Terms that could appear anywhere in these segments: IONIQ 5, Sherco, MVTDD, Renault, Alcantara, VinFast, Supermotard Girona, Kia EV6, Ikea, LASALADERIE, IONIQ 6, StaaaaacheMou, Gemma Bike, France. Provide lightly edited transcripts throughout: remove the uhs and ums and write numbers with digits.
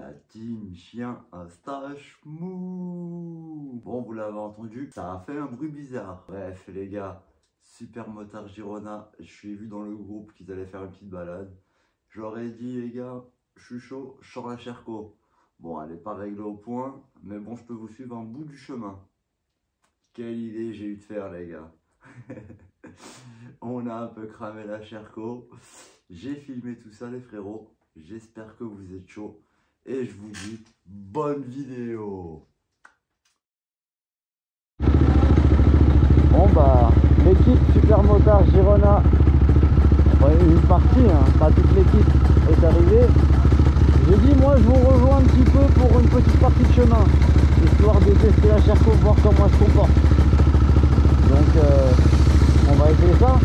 la team chien à stache mou. Bon, vous l'avez entendu, ça a fait un bruit bizarre. Bref les gars, Supermotard Girona, je suis vu dans le groupe qu'ils allaient faire une petite balade. J'aurais dit les gars, je suis chaud, je sors la Sherco. Bon, elle n'est pas réglée au point, mais bon, je peux vous suivre un bout du chemin. Quelle idée j'ai eu de faire les gars. On a un peu cramé la Sherco. J'ai filmé tout ça les frérots. J'espère que vous êtes chauds. Et je vous dis bonne vidéo. Bon bah l'équipe Supermotard Girona, une partie, hein, pas toute l'équipe est arrivée. J'ai dit moi je vous rejoins un petit peu pour une petite partie de chemin, histoire de tester la Sherco, voir comment elle se comporte. Donc on va essayer ça.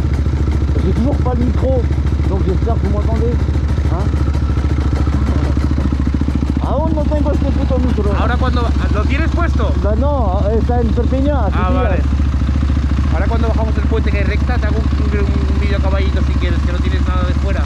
J'ai toujours pas le micro, donc j'espère que vous m'entendez. Hein? Aún no tengo este puto micro. Ahora cuando lo tienes puesto. No, está en Perpiñán. Ah, vale. Ahora cuando bajamos el puente que es recta, te hago un vídeo a caballito si quieres, que no tienes nada de fuera.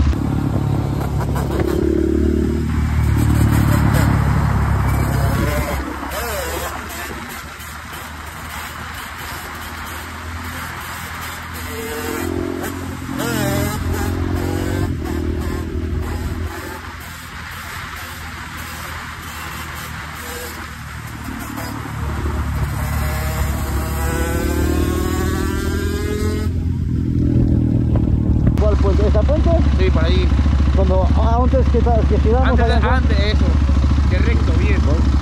Sí, por ahí. Cuando antes que giramos antes, antes eso, que recto, bien. ¿No?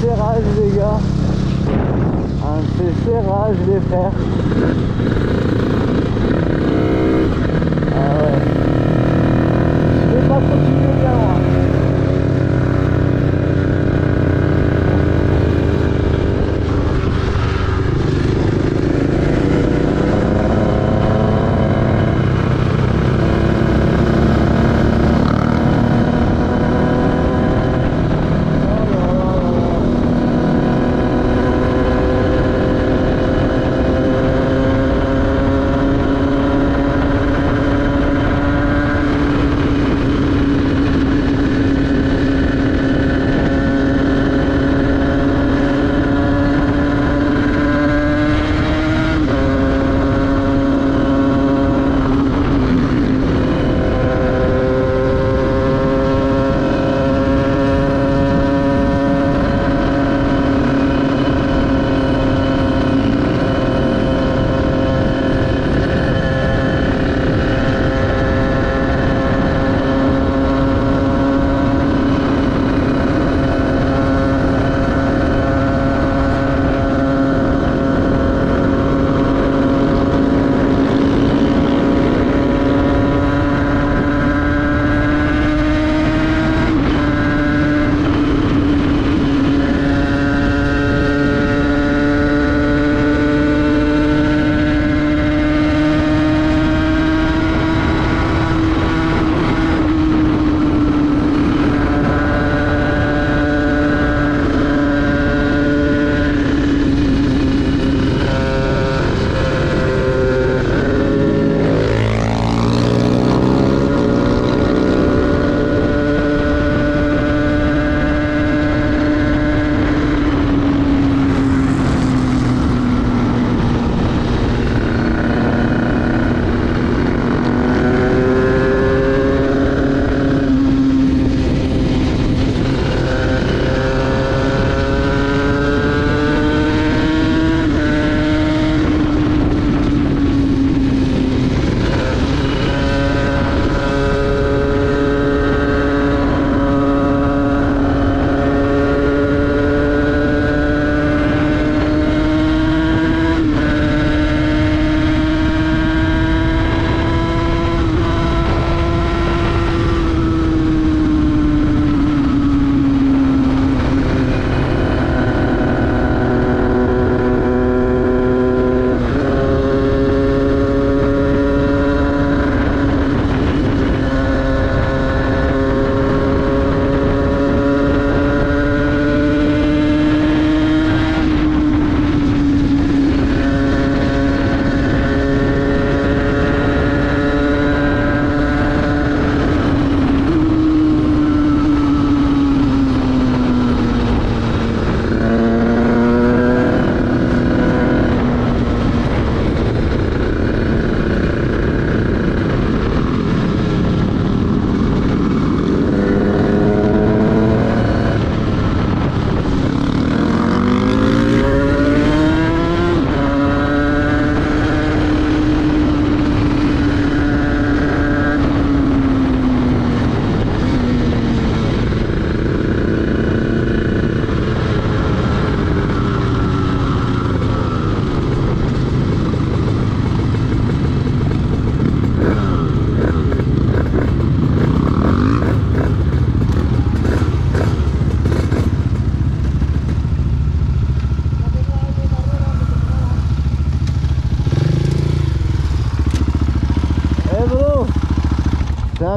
serrage les gars, un petit serrage les frères. Ah ouais. Je vais pas continuer bien loin.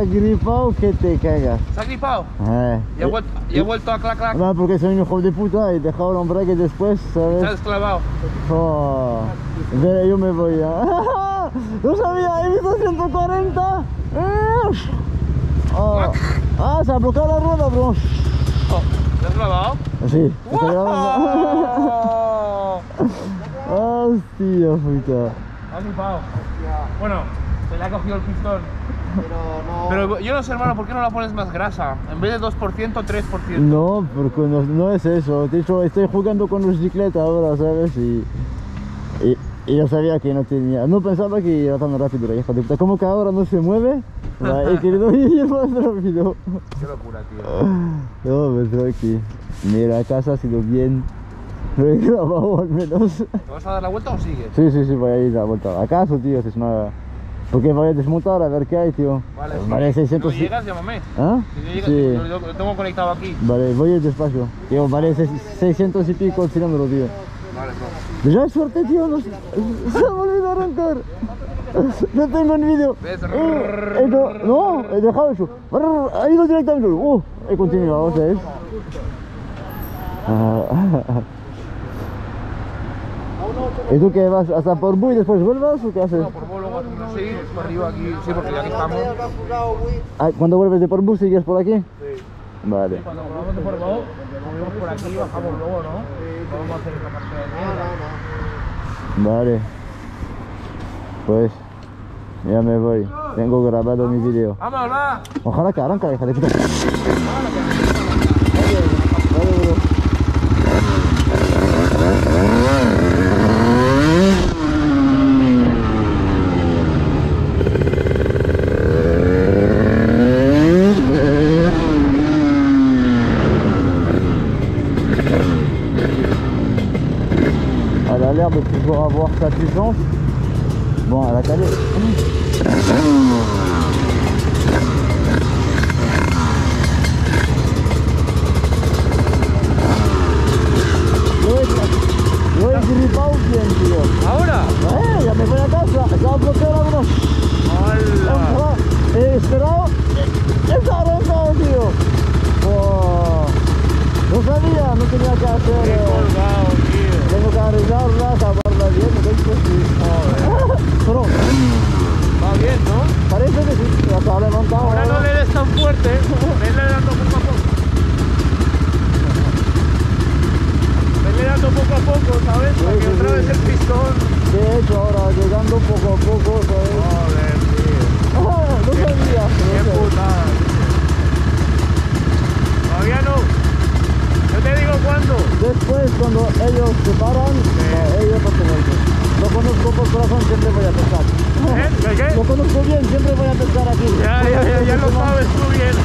Gripau que te cagas. ¿Se ha gripado? Y ha vuelto a clac clac. No, porque soy un hijo de puta y he dejado el hombre que después, ¿sabes? Se ha esclavado. Oh, yo me voy ya. No sabía, he visto 140. Oh. Ah, se ha bloqueado la rueda, bro. ¿Te has grabado? Sí. Está grabado. Hostia puta. Ha gripado. Bueno, se le ha cogido el pistón. Pero, no... Pero yo no sé, hermano, ¿por qué no la pones más grasa? En vez de 2%, 3%. No, porque no es eso. De hecho, estoy jugando con bicicleta ahora, ¿sabes? Y Y yo sabía que no tenía, no pensaba que iba tan rápido la hija de puta. Como que ahora no se mueve, la he querido ir más rápido. Qué locura, tío. No, pues creo que mira, casa ha sido bien. Lo he grabado al menos. ¿Te vas a dar la vuelta o sigues? Sí, sí, sí, voy a ir a la vuelta. ¿Acaso, tío? Si es una... Porque voy a desmontar a ver qué hay, tío. Vale, vale, sí. 600... Si no llegas, llámame. ¿Ah? Si no llegas, sí. Lo tengo conectado aquí. Vale, voy a ir despacio. Tío, vale, 600 y pico el cilindro, tío. Vale, no. Ya es suerte, tío. No... Se me olvidó arrancar. No tengo el vídeo. No, he dejado eso. Ha ido directamente. He continuado, ¿sabes? ¿Y tú qué vas hasta por Buy y después vuelvas o qué haces? No, por Buy luego sí, para arriba aquí, sí, porque ya que estamos. Ah, ¿cuándo vuelves de por Buy sigues por aquí? Sí. Vale. Sí, cuando volvamos de por Buy, volvemos por aquí y bajamos luego, ¿no? Sí, podemos hacer esta parte de aquí. Vale. Pues, ya me voy. Tengo grabado mi video. ¡Vamos, va! Ojalá que arranque, hija de puta. De pouvoir avoir sa puissance. Bon, elle a calé. L'eau est pas ou bien tu vois. Ah voilà. Ouais, il a mes bonnes tasses là, ça va bloquer la branche. Voilà. Et espérons, et ça rentre, tu vois. No sabía, no tenía que hacer. Qué colgado, tío. Tengo que arreglarla, acabarla bien, no tengo que sí. Joder. Pero va bien, ¿no? Parece que sí, la está levantado. Ahora no le des tan fuerte, venle dando poco a poco. Venle dando poco a poco, ¿sabes? Sí, para que sí, otra vez el pistón. De hecho, ahora llegando poco a poco, ¿sabes? Joder, tío. No qué, sabía. Qué putada. Todavía no. Yo te digo cuándo. Después, cuando ellos se paran, ellos pertenecen. Lo conozco por corazón, siempre voy a pescar. ¿Eh? ¿Qué? Lo conozco bien, siempre voy a pescar aquí. Ya lo sabes tú bien.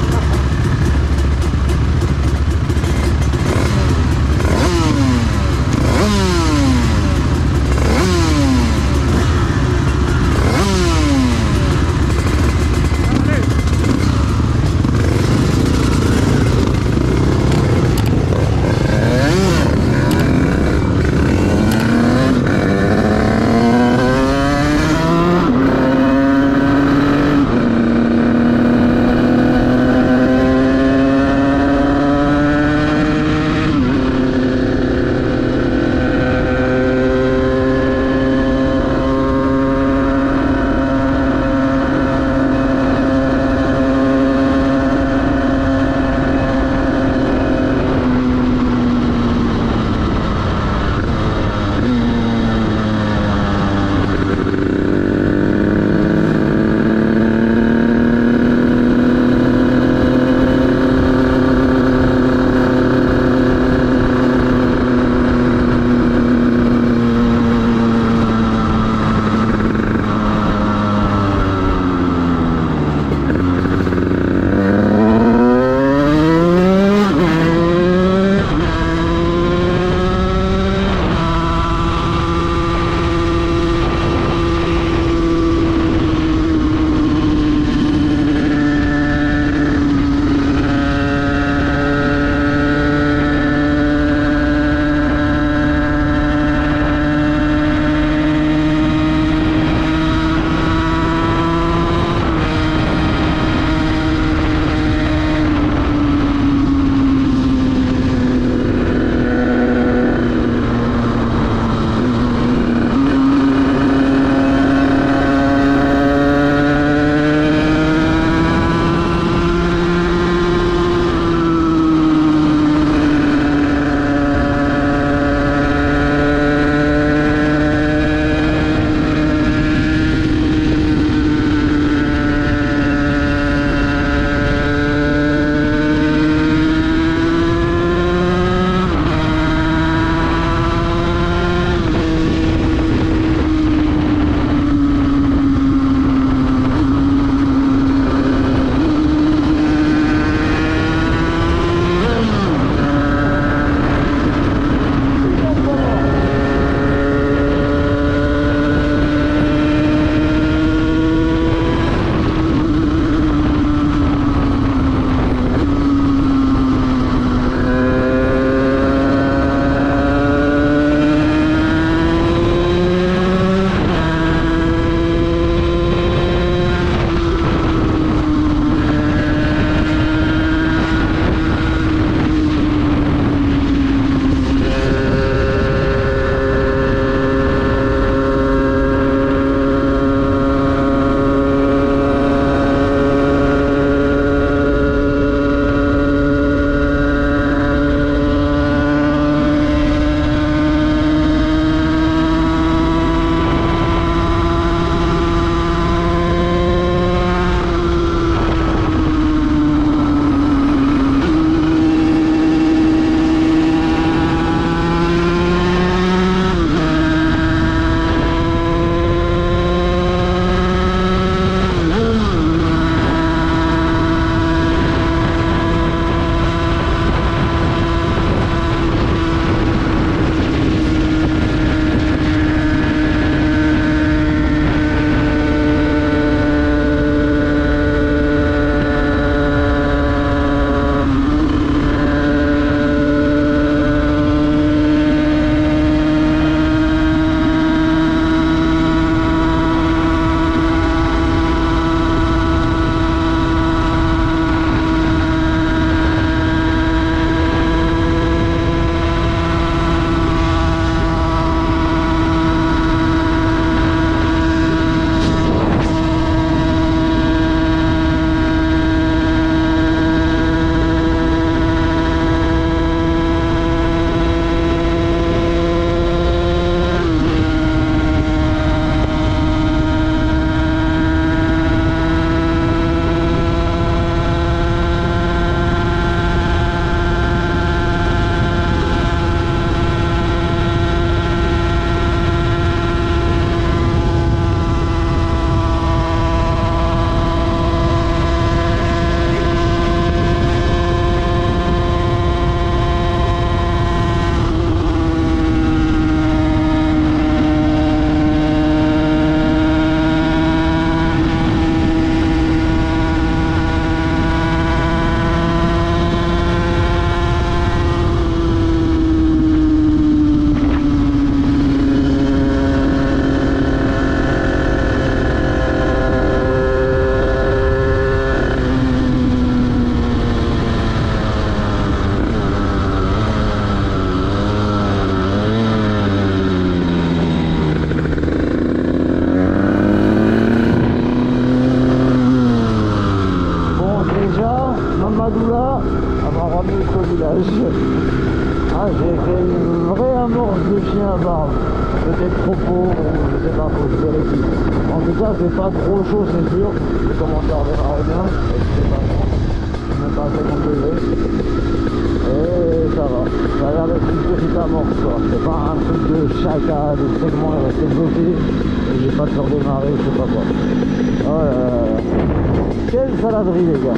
Radoula m'a ramené au village. Ah, j'ai fait une vraie amorce de chien à barbe. Peut-être trop pauvre, je sais pas, faut que je vérifie. En tout cas, c'est pas trop chaud, c'est sûr. Le commentaire verra bien. Même pas à 50 degrés. Et ça va. Ça a l'air d'être une petite amorce, quoi. C'est pas un truc de chacun, de segment est resté bloqué. J'ai pas de faire démarrer, je sais pas quoi. Oh là là là. Quelle saladerie, les gars.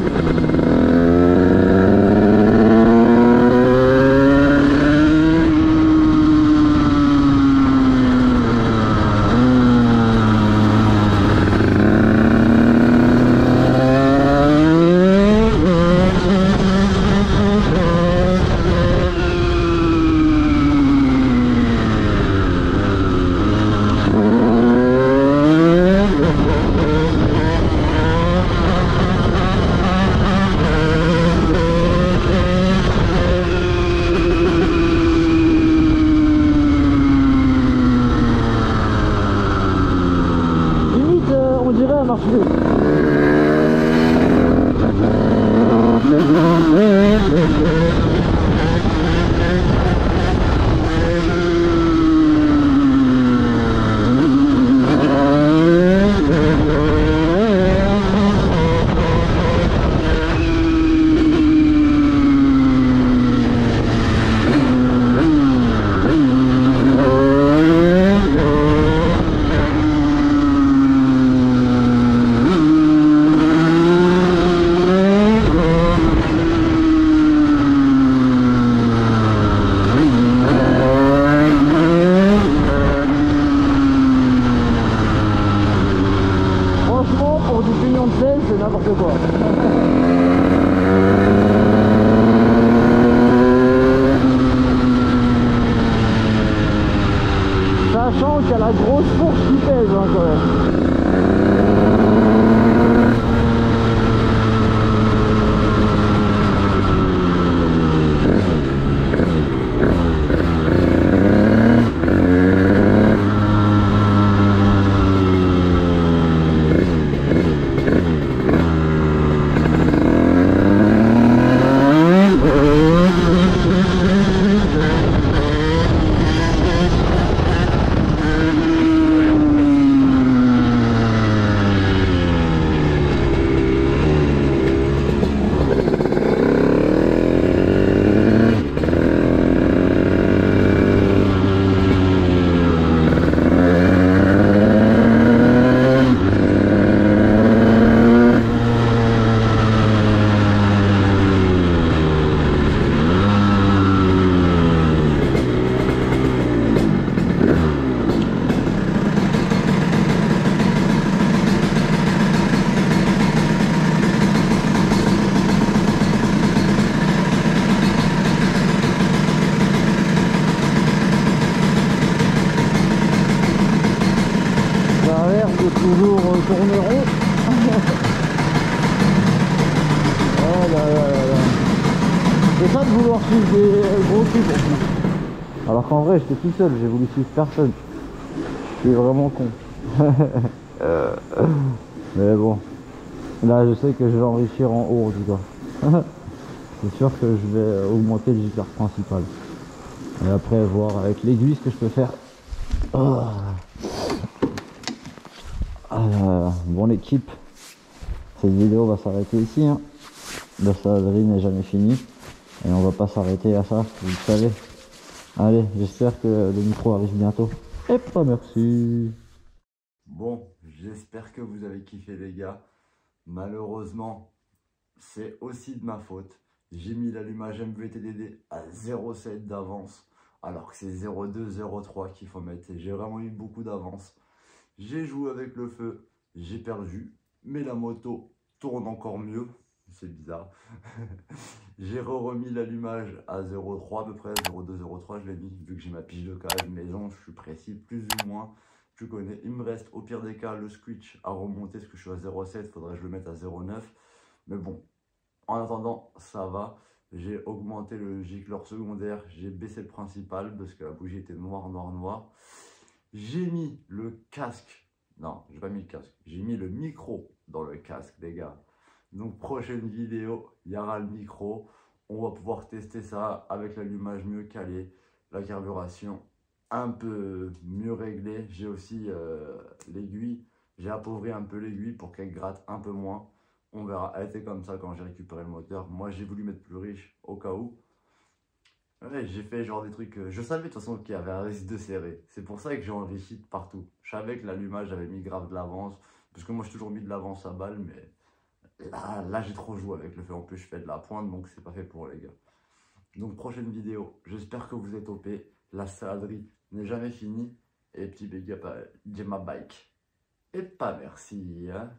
Toujours tourner rond. Oh là là là là. C'est ça de vouloir suivre des gros trucs. Alors qu'en vrai j'étais tout seul, j'ai voulu suivre personne. Je suis vraiment con. Mais bon. Là je sais que je vais enrichir en haut en tout cas. C'est sûr que je vais augmenter le jupère principal. Et après voir avec l'aiguille ce que je peux faire. Oh. Bon l'équipe, cette vidéo va s'arrêter ici, hein. La saladerie n'est jamais finie et on va pas s'arrêter à ça, vous le savez. Allez, j'espère que le micro arrive bientôt. Et pas merci. Bon, j'espère que vous avez kiffé les gars. Malheureusement, c'est aussi de ma faute. J'ai mis l'allumage MVTDD à 0,7 d'avance alors que c'est 0,2, 0,3 qu'il faut mettre. J'ai vraiment eu beaucoup d'avance. J'ai joué avec le feu, j'ai perdu, mais la moto tourne encore mieux, c'est bizarre. J'ai remis l'allumage à 0,3 à peu près, 0,2, 0,3 je l'ai mis, vu que j'ai ma pige de cage maison, je suis précis, plus ou moins, tu connais. Il me reste au pire des cas le switch à remonter, parce que je suis à 0,7, faudrait que je le mette à 0,9. Mais bon, en attendant, ça va. J'ai augmenté le gicleur secondaire, j'ai baissé le principal, parce que la bougie était noire, noire, noire. J'ai mis le casque, non, j'ai pas mis le casque, j'ai mis le micro dans le casque, les gars. Donc prochaine vidéo, il y aura le micro. On va pouvoir tester ça avec l'allumage mieux calé, la carburation un peu mieux réglée. J'ai aussi l'aiguille, j'ai appauvri un peu l'aiguille pour qu'elle gratte un peu moins. On verra, elle était comme ça quand j'ai récupéré le moteur. Moi j'ai voulu mettre plus riche au cas où. Ouais, j'ai fait genre des trucs, je savais de toute façon qu'il y avait un risque de serrer. C'est pour ça que j'ai enrichi de partout. Je savais que l'allumage avait mis grave de l'avance. Parce que moi j'ai toujours mis de l'avance à balle, mais là j'ai trop joué avec le fait. En plus je fais de la pointe, donc c'est pas fait pour les gars. Donc prochaine vidéo, j'espère que vous êtes OP. La saladerie n'est jamais finie. Et petit big up à Gemma Bike. Et pas merci hein.